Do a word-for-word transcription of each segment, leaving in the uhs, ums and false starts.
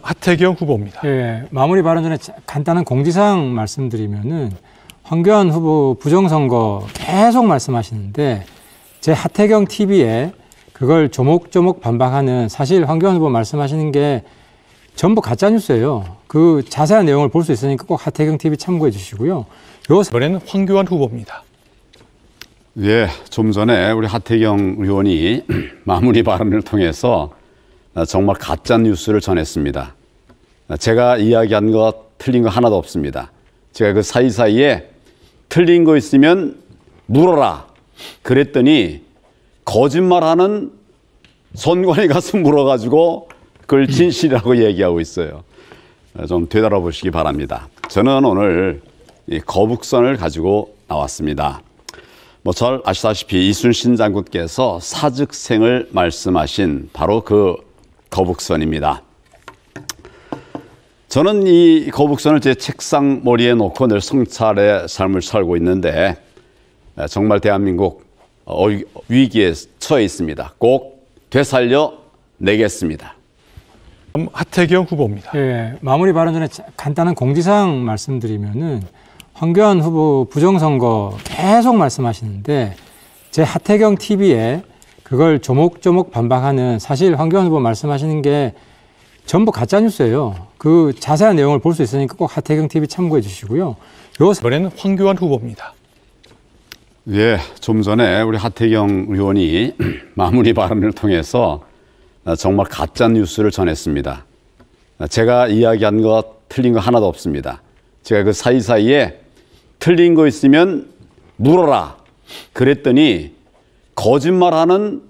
하태경 후보입니다. 예, 마무리 발언 전에 간단한 공지사항 말씀드리면은 황교안 후보 부정선거 계속 말씀하시는데 제 하태경 티비에 그걸 조목조목 반박하는 사실 황교안 후보 말씀하시는 게 전부 가짜뉴스예요. 그 자세한 내용을 볼 수 있으니까 꼭 하태경 티비 참고해 주시고요. 요... 이번에는 황교안 후보입니다. 예, 좀 전에 우리 하태경 의원이 마무리 발언을 통해서 정말 가짜 뉴스를 전했습니다. 제가 이야기한 거 틀린 거 하나도 없습니다. 제가 그 사이사이에 틀린 거 있으면 물어라 그랬더니 거짓말하는 선관위 가서 물어가지고 그걸 진실이라고 얘기하고 있어요. 좀 되돌아보시기 바랍니다. 저는 오늘 이 거북선을 가지고 나왔습니다. 뭐 잘 아시다시피 이순신 장군께서 사즉생을 말씀하신 바로 그 거북선입니다. 저는 이 거북선을 제 책상 머리에 놓고 늘 성찰의 삶을 살고 있는데 정말 대한민국 위기에 처해 있습니다. 꼭 되살려 내겠습니다. 하태경 후보입니다. 예, 마무리 발언 전에 간단한 공지사항 말씀드리면은 황교안 후보 부정선거 계속 말씀하시는데 제 하태경 티비에 그걸 조목조목 반박하는 사실 황교안 후보 말씀하시는 게 전부 가짜뉴스예요. 그 자세한 내용을 볼 수 있으니까 꼭 하태경 티비 참고해 주시고요. 요... 이번에는 황교안 후보입니다. 예, 좀 전에 우리 하태경 의원이 마무리 발언을 통해서 정말 가짜뉴스를 전했습니다. 제가 이야기한 거 틀린 거 하나도 없습니다. 제가 그 사이사이에 틀린 거 있으면 물어라 그랬더니 거짓말하는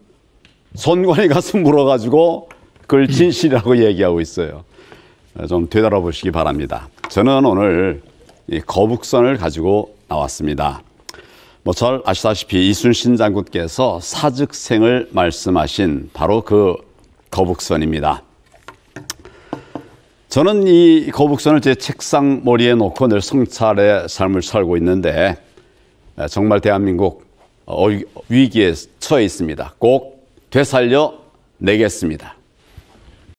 선관위 가서 물어가지고 그걸 진실이라고 얘기하고 있어요. 좀 되돌아보시기 바랍니다. 저는 오늘 이 거북선을 가지고 나왔습니다. 뭐 잘 아시다시피 이순신 장군께서 사즉생을 말씀하신 바로 그 거북선입니다. 저는 이 거북선을 제 책상 머리에 놓고 늘 성찰의 삶을 살고 있는데 정말 대한민국 위기에 처해 있습니다. 꼭 되살려 내겠습니다.